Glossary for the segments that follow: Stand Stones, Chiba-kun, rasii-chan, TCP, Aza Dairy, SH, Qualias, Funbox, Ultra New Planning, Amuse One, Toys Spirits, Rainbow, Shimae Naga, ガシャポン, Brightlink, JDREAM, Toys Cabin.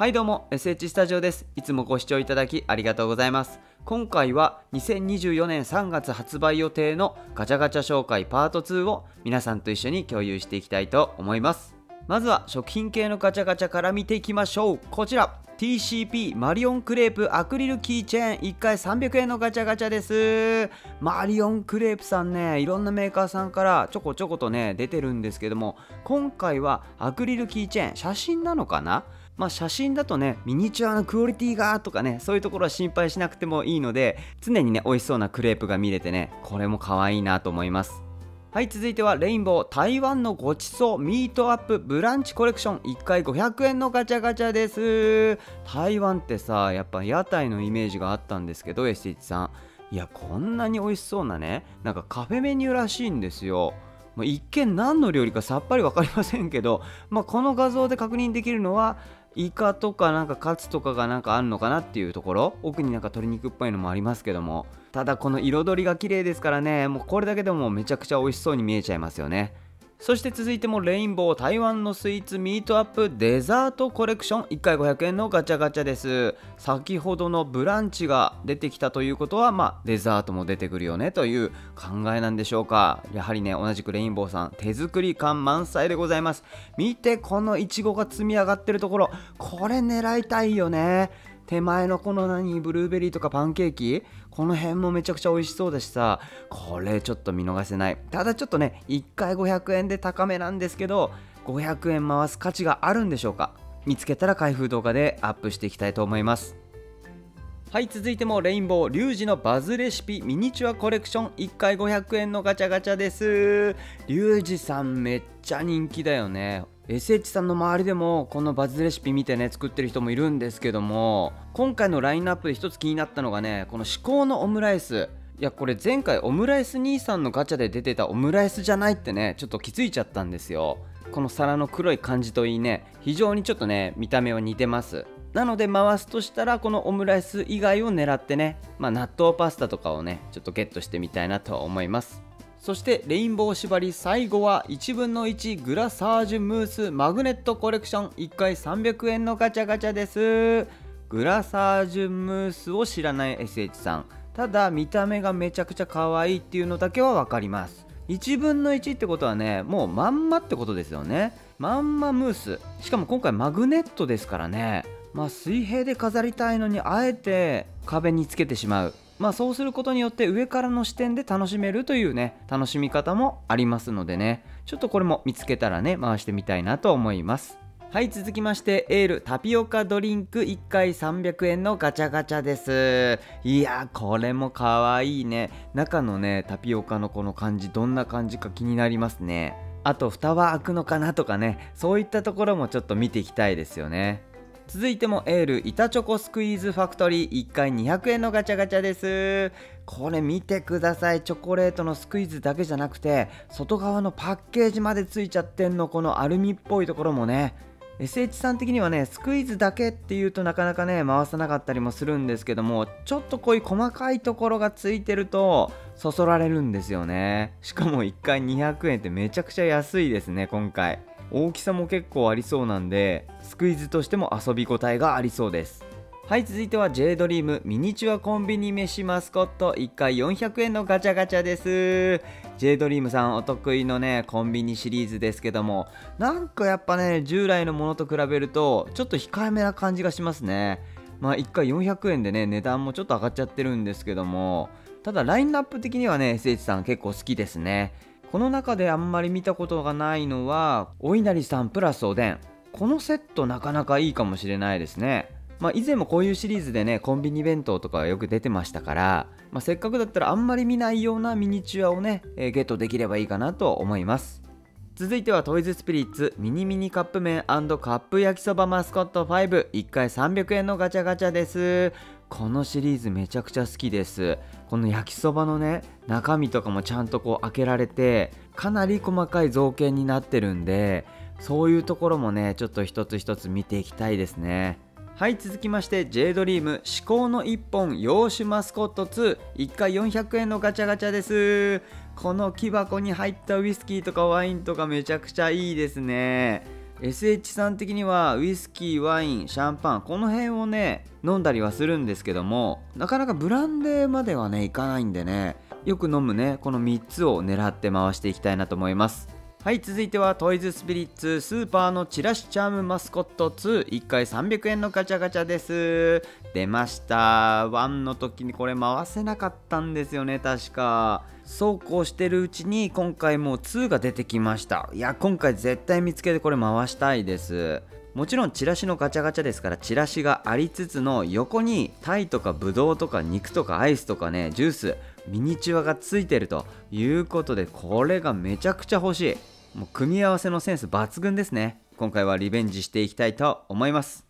はいどうも SH スタジオです。いつもご視聴いただきありがとうございます。今回は2024年3月発売予定のガチャガチャ紹介パート2を皆さんと一緒に共有していきたいと思います。まずは食品系のガチャガチャから見ていきましょう。こちら TCP マリオンクレープアクリルキーチェーン1回300円のガチャガチャです。マリオンクレープさんね、いろんなメーカーさんからちょこちょことね出てるんですけども、今回はアクリルキーチェーン、写真なのかな、写真だとねミニチュアのクオリティがとかね、そういうところは心配しなくてもいいので、常にね美味しそうなクレープが見れてね、これも可愛いなと思います。はい、続いてはレインボー台湾のごちそうミートアップブランチコレクション1回500円のガチャガチャです。台湾ってさ、やっぱ屋台のイメージがあったんですけど、SHさん、いやこんなに美味しそうなね、なんかカフェメニューらしいんですよ。一見何の料理かさっぱり分かりませんけど、この画像で確認できるのはイカとかなんかカツとかがなんかあるのかなっていうところ、奥になんか鶏肉っぽいのもありますけども、ただこの彩りが綺麗ですからね、もうこれだけでもめちゃくちゃ美味しそうに見えちゃいますよね。そして続いてもレインボー台湾のスイーツミートアップデザートコレクション1回500円のガチャガチャです。先ほどのブランチが出てきたということは、デザートも出てくるよねという考えなんでしょうか。やはりね、同じくレインボーさん手作り感満載でございます。見てこのいちごが積み上がってるところ、これ狙いたいよね。手前のこのブルーベリーとかパンケーキ、この辺もめちゃくちゃ美味しそうだしさ、これちょっと見逃せない。ただちょっとね、1回500円で高めなんですけど、500円回す価値があるんでしょうか。見つけたら開封動画でアップしていきたいと思います。はい、続いてもレインボーリュウジのバズレシピミニチュアコレクション1回500円のガチャガチャです。リュウジさんめっちゃ人気だよね。SH さんの周りでもこのバズレシピ見てね作ってる人もいるんですけども、今回のラインナップで一つ気になったのがね、この至高のオムライス。いやこれ前回オムライス兄さんのガチャで出てたオムライスじゃないってね、ちょっと気づいちゃったんですよ。この皿の黒い感じといいね、非常にちょっとね見た目は似てます。なので回すとしたらこのオムライス以外を狙ってね、納豆パスタとかをねちょっとゲットしてみたいなと思います。そしてレインボー縛り最後は1分の1グラサージュムースマグネットコレクション1回300円のガチャガチャです。グラサージュムースを知らない SH さん、ただ見た目がめちゃくちゃ可愛いっていうのだけは分かります。1分の1ってことはね、もうまんまってことですよね。まんまムース、しかも今回マグネットですからね、水平で飾りたいのにあえて壁につけてしまう、そうすることによって上からの視点で楽しめるというね、楽しみ方もありますのでね、ちょっとこれも見つけたらね回してみたいなと思います。はい、続きましてエールタピオカドリンク1回300円のガチャガチャです。いやこれも可愛いね。中のねタピオカのこの感じ、どんな感じか気になりますね。あと蓋は開くのかなとかね、そういったところもちょっと見ていきたいですよね。続いてもエール板チョコスクイーズファクトリー1回200円のガチャガチャです。これ見てください。チョコレートのスクイーズだけじゃなくて、外側のパッケージまでついちゃってんの、このアルミっぽいところもね。SH さん的にはね、スクイーズだけっていうとなかなかね回さなかったりもするんですけども、ちょっとこういう細かいところがついてるとそそられるんですよね。しかも1回200円ってめちゃくちゃ安いですね。今回大きさも結構ありそうなんで、スクイーズとしても遊び応えがありそうです。はい、続いては JDREAM ミニチュアコンビニ飯マスコット1回400円のガチャガチャです。 JDREAM さんお得意のねコンビニシリーズですけども、なんかやっぱね従来のものと比べるとちょっと控えめな感じがしますね。1回400円でね値段もちょっと上がっちゃってるんですけども、ただラインナップ的にはね SH さん結構好きですね。この中であんまり見たことがないのはお稲荷さんプラスおでん、このセットなかなかいいかもしれないですね。以前もこういうシリーズでねコンビニ弁当とかよく出てましたから、せっかくだったらあんまり見ないようなミニチュアをね、ゲットできればいいかなと思います。続いてはトイズスピリッツミニミニカップ麺&カップ焼きそばマスコット51回300円のガチャガチャです。このシリーズめちゃくちゃ好きです。この焼きそばのね中身とかもちゃんとこう開けられて、かなり細かい造形になってるんで、そういうところもねちょっと一つ一つ見ていきたいですね。はい、続きまして JDREAM 至高の一本洋酒マスコット21回400円のガチャガチャです。この木箱に入ったウイスキーとかワインとかめちゃくちゃいいですね。SH さん的にはウイスキー、ワイン、シャンパン、この辺をね飲んだりはするんですけども、なかなかブランデーまではねいかないんでね、よく飲むねこの3つを狙って回していきたいなと思います。はい、続いてはトイズスピリッツスーパーのチラシチャームマスコット2、 1回300円のガチャガチャです。出ました。1の時にこれ回せなかったんですよね確か。そうこうしてるうちに今回もう2が出てきました。いや今回絶対見つけてこれ回したいです。もちろんチラシのガチャガチャですからチラシがありつつの横にタイとかブドウとか肉とかアイスとかねジュースミニチュアがついてるということで、これがめちゃくちゃ欲しい。もう組み合わせのセンス抜群ですね。今回はリベンジしていきたいと思います。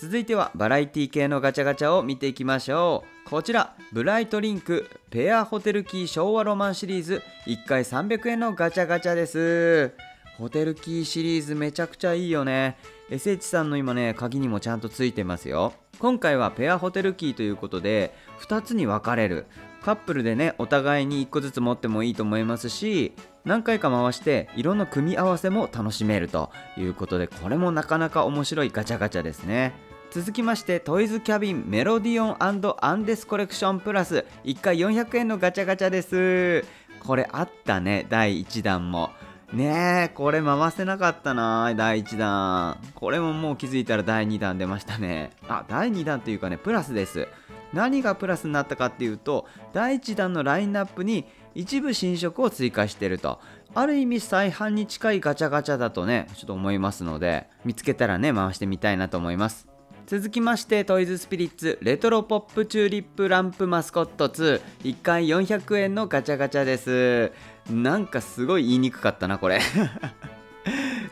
続いてはバラエティ系のガチャガチャを見ていきましょう。こちらブライトリンクペアホテルキー昭和ロマンシリーズ、1回300円のガチャガチャです。ホテルキーシリーズめちゃくちゃいいよね。 SH さんの今ね鍵にもちゃんとついてますよ。今回はペアホテルキーということで2つに分かれる。カップルでねお互いに1個ずつ持ってもいいと思いますし、何回か回していろんな組み合わせも楽しめるということで、これもなかなか面白いガチャガチャですね。続きましてトイズキャビンメロディオン&アンデスコレクションプラス、1回400円のガチャガチャです。これあったね第1弾もねえ、これ回せなかったな第1弾。これももう気づいたら第2弾出ましたね。あ、第2弾というかねプラスです。何がプラスになったかっていうと、第1弾のラインナップに一部新色を追加してると、ある意味再販に近いガチャガチャだとねちょっと思いますので、見つけたらね回してみたいなと思います。続きましてトイズスピリッツレトロポップチューリップランプマスコット2、 1回400円のガチャガチャです。なんかすごい言いにくかったなこれ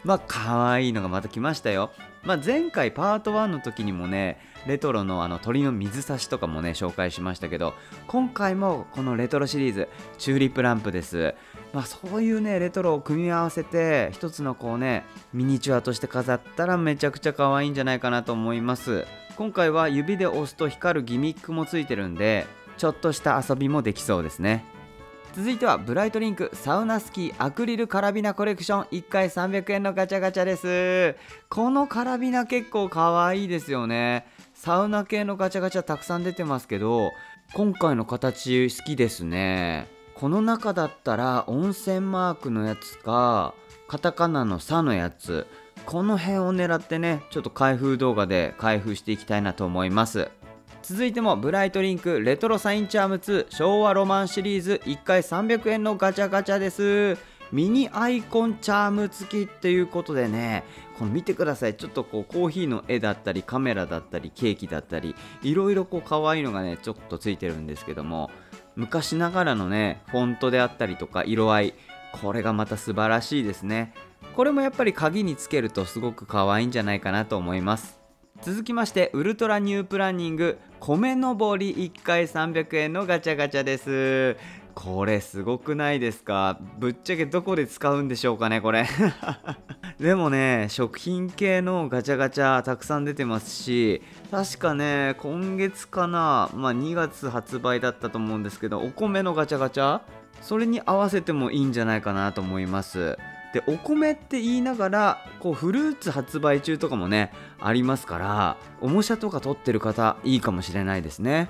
まあ可愛いのがまた来ましたよ。まあ、前回パート1の時にもねレトロの鳥の水差しとかもね紹介しましたけど、今回もこのレトロシリーズチューリップランプです。まあ、そういうねレトロを組み合わせて一つのこうねミニチュアとして飾ったらめちゃくちゃ可愛いんじゃないかなと思います。今回は指で押すと光るギミックもついてるんで、ちょっとした遊びもできそうですね。続いてはブライトリンクサウナスキーアクリルカラビナコレクション、1回300円のガチャガチャです。このカラビナ結構かわいいですよね。サウナ系のガチャガチャたくさん出てますけど、今回の形好きですね。この中だったら温泉マークのやつかカタカナの「サ」のやつ、この辺を狙ってねちょっと開封動画で開封していきたいなと思います。続いてもブライトリンクレトロサインチャーム2昭和ロマンシリーズ、1回300円のガチャガチャです。ミニアイコンチャーム付きっていうことでね、この見てください。ちょっとこうコーヒーの絵だったりカメラだったりケーキだったりいろいろこう可愛いのがねちょっとついてるんですけども、昔ながらのねフォントであったりとか色合い、これがまた素晴らしいですね。これもやっぱり鍵につけるとすごく可愛いんじゃないかなと思います。続きましてウルトラニュープランニング米のぼり、1回300円のガチャガチャです。これすごくないですか。ぶっちゃけどこで使うんでしょうかねこれでもね食品系のガチャガチャたくさん出てますし、確かね今月かな、まあ、2月発売だったと思うんですけど、お米のガチャガチャそれに合わせてもいいんじゃないかなと思います。でお米って言いながらこうフルーツ発売中とかもねありますから、おもしゃとか取ってる方いいかもしれないですね。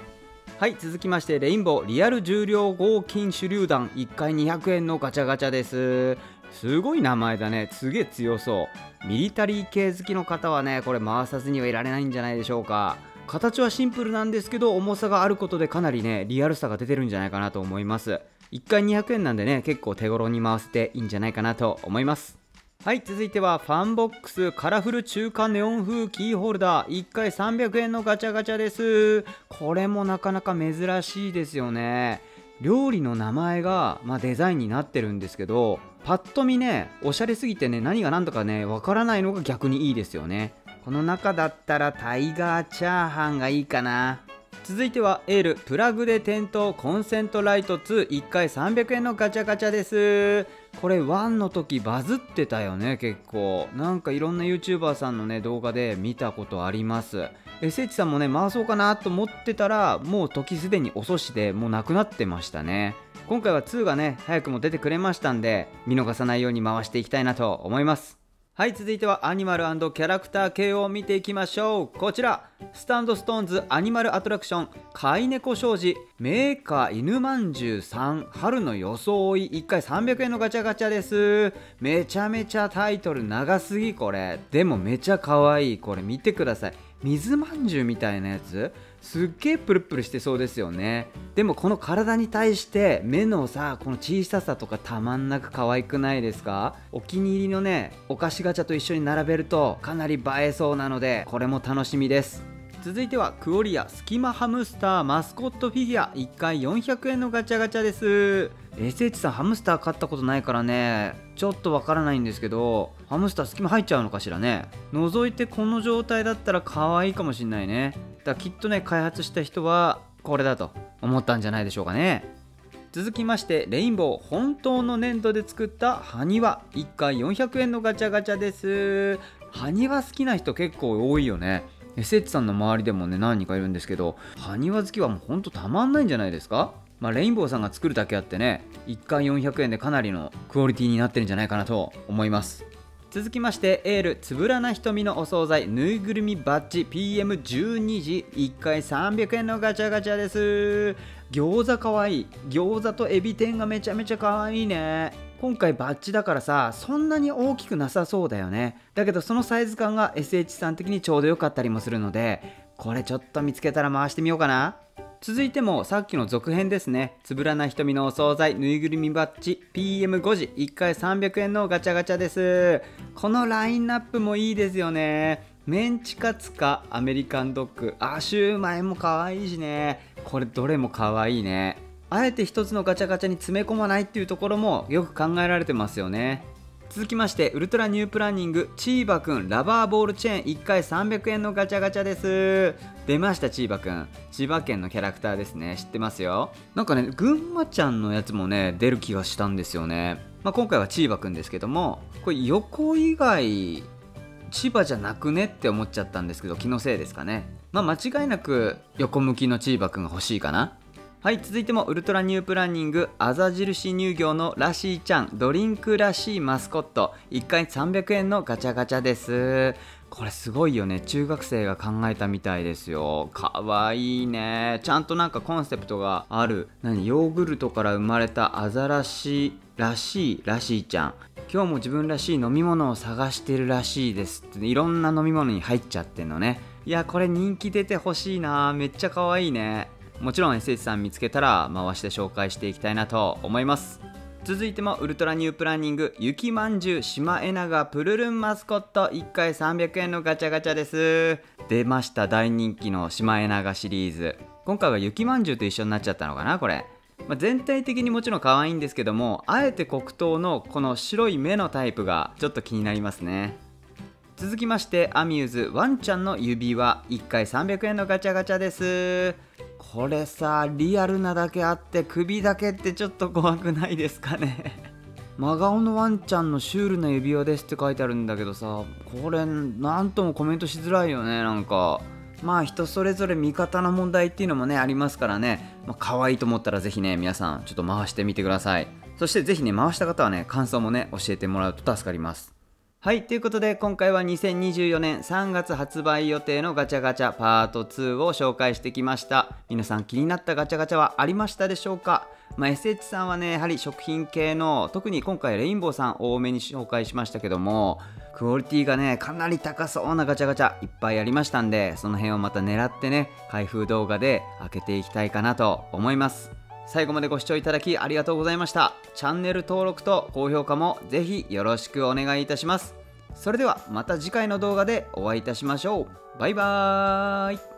はい、続きましてレインボーリアル重量合金手榴弾、1回200円のガチャガチャです。すごい名前だね。すげえ強そう。ミリタリー系好きの方はねこれ回さずにはいられないんじゃないでしょうか。形はシンプルなんですけど、重さがあることでかなりねリアルさが出てるんじゃないかなと思います。1回200円なんでね結構手頃に回せていいんじゃないかなと思います。はい、続いてはファンボックスカラフル中華ネオン風キーホルダー、1回300円のガチャガチャです。これもなかなか珍しいですよね。料理の名前が、まあ、デザインになってるんですけど、パッと見ねおしゃれすぎてね何が何だかねわからないのが逆にいいですよね。この中だったらタイガーチャーハンがいいかな。続いてはエールプラグで点灯コンセントライト2、 1回300円のガチャガチャです。これ1の時バズってたよね結構。なんかいろんな YouTuber さんのね動画で見たことあります。 SH さんもね回そうかなと思ってたらもう時すでに遅しでもうなくなってましたね。今回は2がね早くも出てくれましたんで、見逃さないように回していきたいなと思います。はい、続いてはアニマル&キャラクター系を見ていきましょう。こちらスタンドストーンズアニマルアトラクション飼い猫商事メーカー犬まんじゅうさん春の装い1回300円のガチャガチャです。めちゃめちゃタイトル長すぎこれ。でもめちゃ可愛い。これ見てください。水まんじゅうみたいなやつすっげえプルプルしてそうですよね。でもこの体に対して目のさこの小ささとかたまんなく可愛くないですか。お気に入りのねお菓子ガチャと一緒に並べるとかなり映えそうなのでこれも楽しみです。続いてはクオリアスキマハムスターマスコットフィギュア1回400円のガチャガチャです。 SH さんハムスター飼ったことないからねちょっとわからないんですけどハムスター隙間入っちゃうのかしらね。覗いてこの状態だったら可愛いかもしんないね。だきっとね開発した人はこれだと思ったんじゃないでしょうかね。続きましてレインボー本当の粘土で作った埴輪1回400円のガチャガチャです。埴輪好きな人結構多いよね。SH さんの周りでもね何人かいるんですけど埴輪好きはもうほんとたまんないんじゃないですか。まあ、レインボーさんが作るだけあってね1回400円でかなりのクオリティになってるんじゃないかなと思います。続きましてエールつぶらな瞳のお惣菜ぬいぐるみバッジ PM12 時1回300円のガチャガチャです。餃子かわいい。餃子とエビ天がめちゃめちゃかわいいね。今回バッジだからさそんなに大きくなさそうだよね。だけどそのサイズ感が SH さん的にちょうど良かったりもするのでこれちょっと見つけたら回してみようかな。続いてもさっきの続編ですね。つぶらな瞳のお惣菜ぬいぐるみバッジ PM5 時1回300円のガチャガチャです。このラインナップもいいですよね。メンチカツかアメリカンドッグシューマイも可愛いしね。これどれも可愛いね。あえて一つのガチャガチャに詰め込まないっていうところもよく考えられてますよね。続きましてウルトラニュープランニングチーバくんラバーボールチェーン1回300円のガチャガチャです。出ましたチーバくん。千葉県のキャラクターですね。知ってますよ。なんかね群馬ちゃんのやつもね出る気がしたんですよね。まあ、今回はチーバくんですけどもこれ横以外千葉じゃなくねって思っちゃったんですけど気のせいですかね。まあ、間違いなく横向きのチーバくんが欲しいかな。はい、続いてもウルトラニュープランニングあざ印乳業のらしーちゃんドリンクらしいマスコット1回300円のガチャガチャです。これすごいよね。中学生が考えたみたいですよ。かわいいね。ちゃんとなんかコンセプトがある。何ヨーグルトから生まれたアザラシらしいらしーちゃん今日も自分らしい飲み物を探してるらしいですって、ね、いろんな飲み物に入っちゃってんのね。いやこれ人気出てほしいな。めっちゃかわいいね。もちろん SH さん見つけたら回して紹介していきたいなと思います。続いてもウルトラニュープランニング雪まんじゅうシマエナガプルルンマスコット1回300円のガチャガチャです。出ました大人気のシマエナガシリーズ。今回は雪まんじゅうと一緒になっちゃったのかなこれ。まあ、全体的にもちろん可愛いんですけどもあえて黒糖のこの白い目のタイプがちょっと気になりますね。続きましてアミューズワンちゃんの指輪1回300円のガチャガチャです。これさリアルなだけあって首だけってちょっと怖くないですかね。真顔のワンちゃんのシュールな指輪ですって書いてあるんだけどさこれなんともコメントしづらいよね。なんかまあ人それぞれ見方の問題っていうのもねありますからね。まあ、可愛いと思ったら是非ね皆さんちょっと回してみてください。そして是非ね回した方はね感想もね教えてもらうと助かります。はい、ということで今回は2024年3月発売予定のガチャガチャパート2を紹介してきました。皆さん気になったガチャガチャはありましたでしょうか。まあ、SH さんはねやはり食品系の特に今回レインボーさん多めに紹介しましたけどもクオリティがねかなり高そうなガチャガチャいっぱいありましたんでその辺をまた狙ってね開封動画で開けていきたいかなと思います。最後までご視聴いただきありがとうございました。チャンネル登録と高評価もぜひよろしくお願いいたします。それではまた次回の動画でお会いいたしましょう。バイバーイ。